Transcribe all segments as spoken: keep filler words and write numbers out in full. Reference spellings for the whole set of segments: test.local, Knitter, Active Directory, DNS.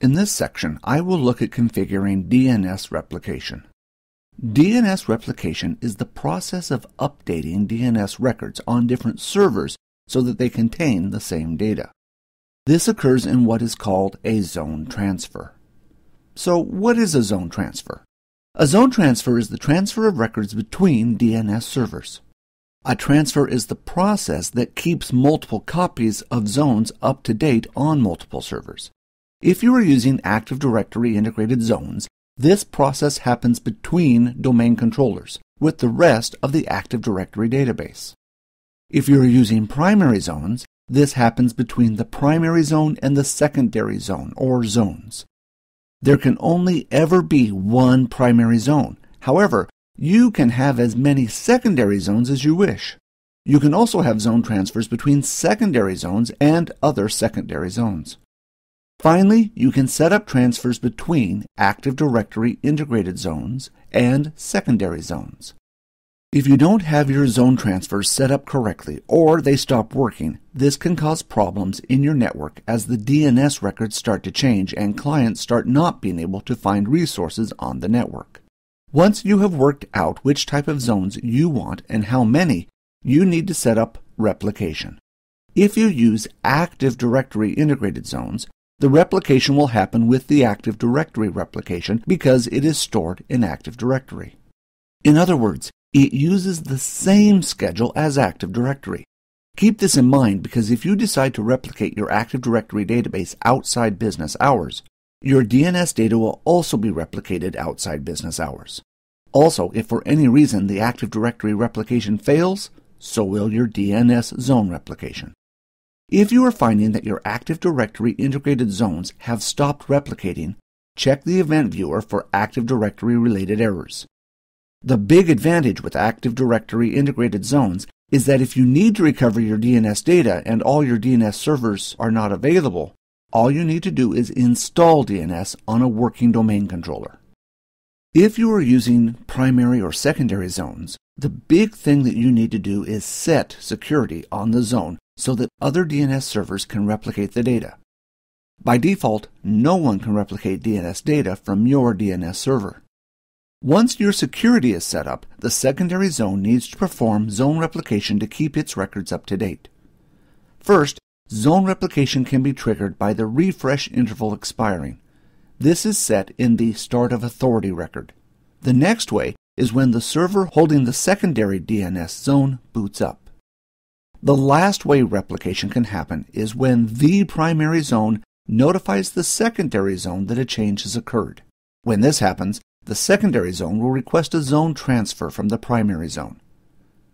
In this section, I will look at configuring D N S replication. D N S replication is the process of updating D N S records on different servers so that they contain the same data. This occurs in what is called a zone transfer. So, what is a zone transfer? A zone transfer is the transfer of records between D N S servers. A transfer is the process that keeps multiple copies of zones up to date on multiple servers. If you are using Active Directory integrated zones, this process happens between domain controllers with the rest of the Active Directory database. If you are using primary zones, this happens between the primary zone and the secondary zone or zones. There can only ever be one primary zone. However, you can have as many secondary zones as you wish. You can also have zone transfers between secondary zones and other secondary zones. Finally, you can set up transfers between Active Directory integrated zones and secondary zones. If you don't have your zone transfers set up correctly or they stop working, this can cause problems in your network as the D N S records start to change and clients start not being able to find resources on the network. Once you have worked out which type of zones you want and how many, you need to set up replication. If you use Active Directory integrated zones, the replication will happen with the Active Directory replication because it is stored in Active Directory. In other words, it uses the same schedule as Active Directory. Keep this in mind because if you decide to replicate your Active Directory database outside business hours, your D N S data will also be replicated outside business hours. Also, if for any reason the Active Directory replication fails, so will your D N S zone replication. If you are finding that your Active Directory integrated zones have stopped replicating, check the event viewer for Active Directory related errors. The big advantage with Active Directory integrated zones is that if you need to recover your D N S data and all your D N S servers are not available, all you need to do is install D N S on a working domain controller. If you are using primary or secondary zones, the big thing that you need to do is set security on the zone so that other D N S servers can replicate the data. By default, no one can replicate D N S data from your D N S server. Once your security is set up, the secondary zone needs to perform zone replication to keep its records up to date. First, zone replication can be triggered by the refresh interval expiring. This is set in the Start of Authority record. The next way is when the server holding the secondary D N S zone boots up. The last way replication can happen is when the primary zone notifies the secondary zone that a change has occurred. When this happens, the secondary zone will request a zone transfer from the primary zone.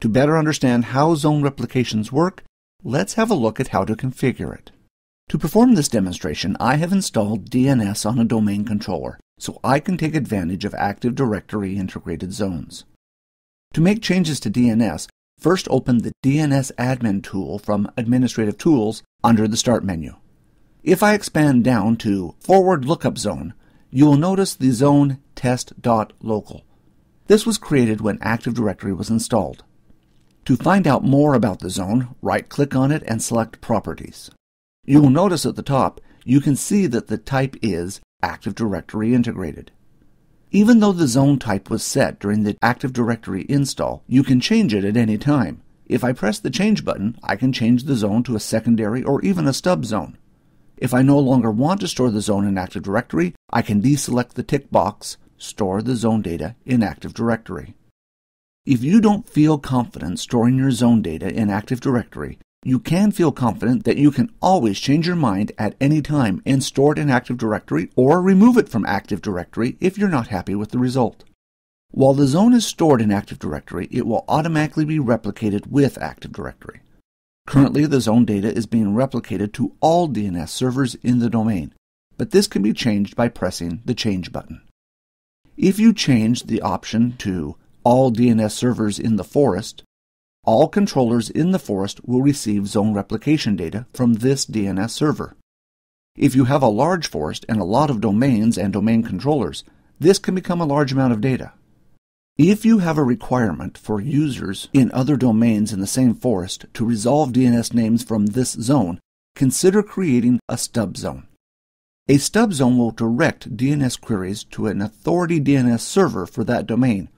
To better understand how zone replications work, let's have a look at how to configure it. To perform this demonstration, I have installed D N S on a domain controller so I can take advantage of Active Directory integrated zones. To make changes to D N S, first, open the D N S Admin tool from Administrative Tools under the Start menu. If I expand down to Forward Lookup Zone, you will notice the zone test.local. This was created when Active Directory was installed. To find out more about the zone, right-click on it and select Properties. You will notice at the top, you can see that the type is Active Directory integrated. Even though the zone type was set during the Active Directory install, you can change it at any time. If I press the Change button, I can change the zone to a secondary or even a stub zone. If I no longer want to store the zone in Active Directory, I can deselect the tick box, Store the Zone Data in Active Directory. If you don't feel confident storing your zone data in Active Directory, you can feel confident that you can always change your mind at any time and store it in Active Directory or remove it from Active Directory if you're not happy with the result. While the zone is stored in Active Directory, it will automatically be replicated with Active Directory. Currently, the zone data is being replicated to all D N S servers in the domain, but this can be changed by pressing the Change button. If you change the option to All D N S Servers in the Forest, all controllers in the forest will receive zone replication data from this D N S server. If you have a large forest and a lot of domains and domain controllers, this can become a large amount of data. If you have a requirement for users in other domains in the same forest to resolve D N S names from this zone, consider creating a stub zone. A stub zone will direct D N S queries to an authority D N S server for that domain,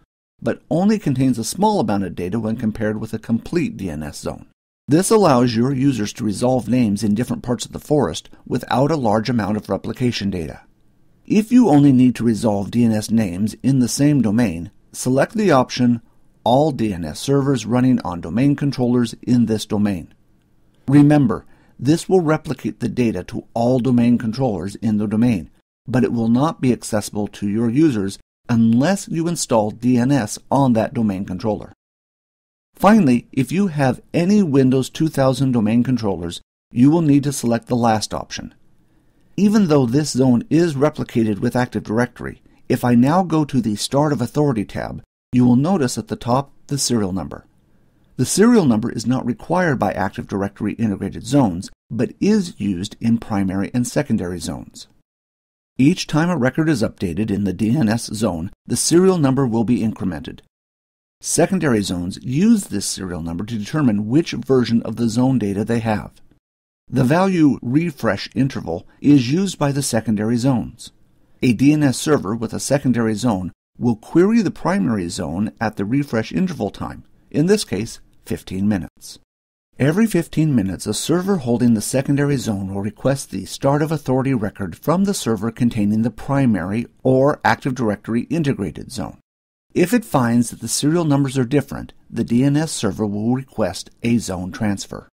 but only contains a small amount of data when compared with a complete D N S zone. This allows your users to resolve names in different parts of the forest without a large amount of replication data. If you only need to resolve D N S names in the same domain, select the option All D N S servers running on domain controllers in this domain. Remember, this will replicate the data to all domain controllers in the domain, but it will not be accessible to your users unless you install D N S on that domain controller. Finally, if you have any Windows two thousand domain controllers, you will need to select the last option. Even though this zone is replicated with Active Directory, if I now go to the Start of Authority tab, you will notice at the top the serial number. The serial number is not required by Active Directory integrated zones, but is used in primary and secondary zones. Each time a record is updated in the D N S zone, the serial number will be incremented. Secondary zones use this serial number to determine which version of the zone data they have. The value refresh interval is used by the secondary zones. A D N S server with a secondary zone will query the primary zone at the refresh interval time, in this case, fifteen minutes. Every fifteen minutes, a server holding the secondary zone will request the Start of Authority record from the server containing the primary or Active Directory integrated zone. If it finds that the serial numbers are different, the D N S server will request a zone transfer.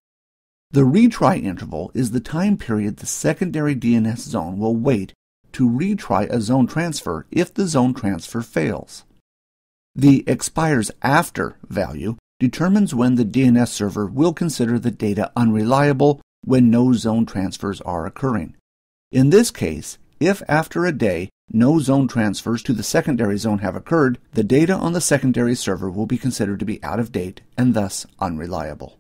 The retry interval is the time period the secondary D N S zone will wait to retry a zone transfer if the zone transfer fails. The expires after value determines when the D N S server will consider the data unreliable when no zone transfers are occurring. In this case, if after a day no zone transfers to the secondary zone have occurred, the data on the secondary server will be considered to be out of date and thus unreliable.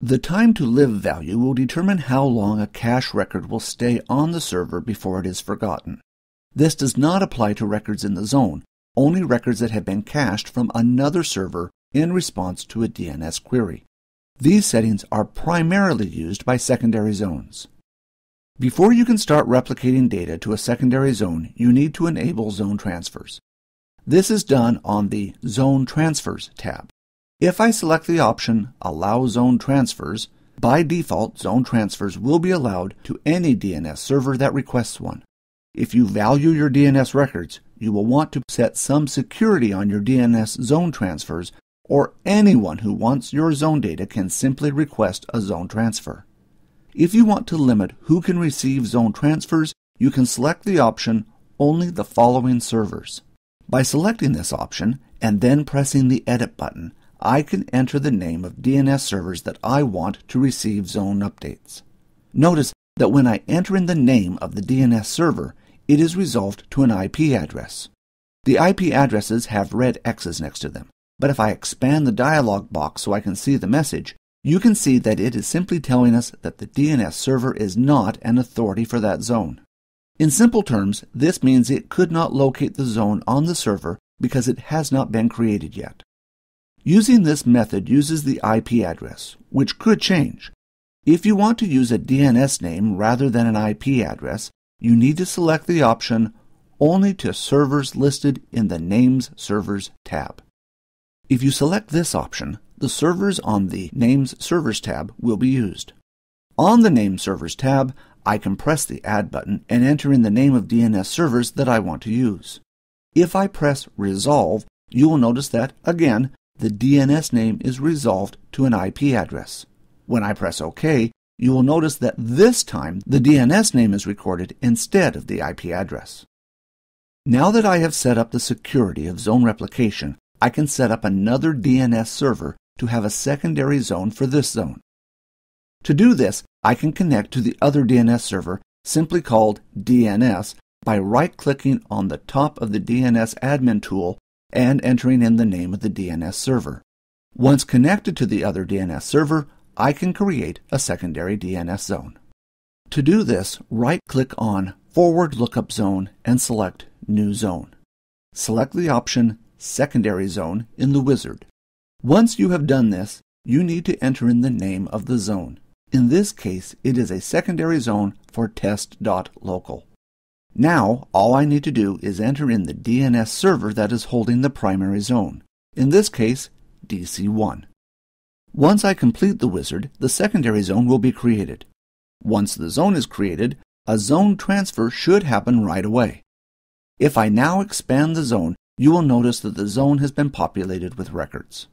The time to live value will determine how long a cache record will stay on the server before it is forgotten. This does not apply to records in the zone, only records that have been cached from another server in response to a D N S query. These settings are primarily used by secondary zones. Before you can start replicating data to a secondary zone, you need to enable zone transfers. This is done on the Zone Transfers tab. If I select the option Allow Zone Transfers, by default, zone transfers will be allowed to any D N S server that requests one. If you value your D N S records, you will want to set some security on your D N S zone transfers, or anyone who wants your zone data can simply request a zone transfer. If you want to limit who can receive zone transfers, you can select the option Only the Following Servers. By selecting this option and then pressing the Edit button, I can enter the name of D N S servers that I want to receive zone updates. Notice that when I enter in the name of the D N S server, it is resolved to an I P address. The I P addresses have red X's next to them, but if I expand the dialog box so I can see the message, you can see that it is simply telling us that the D N S server is not an authority for that zone. In simple terms, this means it could not locate the zone on the server because it has not been created yet. Using this method uses the I P address, which could change. If you want to use a D N S name rather than an I P address, you need to select the option Only to Servers listed in the Names Servers tab. If you select this option, the servers on the Names Servers tab will be used. On the Names Servers tab, I can press the Add button and enter in the name of D N S servers that I want to use. If I press Resolve, you will notice that, again, the D N S name is resolved to an I P address. When I press OK, you will notice that this time the D N S name is recorded instead of the I P address. Now that I have set up the security of zone replication, I can set up another D N S server to have a secondary zone for this zone. To do this, I can connect to the other D N S server, simply called D N S, by right-clicking on the top of the D N S admin tool and entering in the name of the D N S server. Once connected to the other D N S server, I can create a secondary D N S zone. To do this, right-click on Forward Lookup Zone and select New Zone. Select the option Secondary Zone in the wizard. Once you have done this, you need to enter in the name of the zone. In this case, it is a secondary zone for test.local. Now, all I need to do is enter in the D N S server that is holding the primary zone, in this case, D C one. Once I complete the wizard, the secondary zone will be created. Once the zone is created, a zone transfer should happen right away. If I now expand the zone, you will notice that the zone has been populated with records.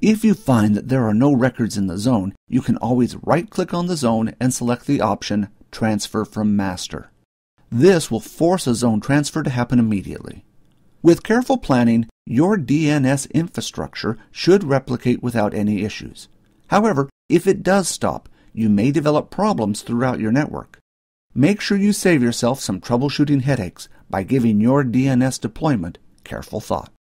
If you find that there are no records in the zone, you can always right-click on the zone and select the option Transfer from Master. This will force a zone transfer to happen immediately. With careful planning, your D N S infrastructure should replicate without any issues. However, if it does stop, you may develop problems throughout your network. Make sure you save yourself some troubleshooting headaches by giving your D N S deployment careful thought.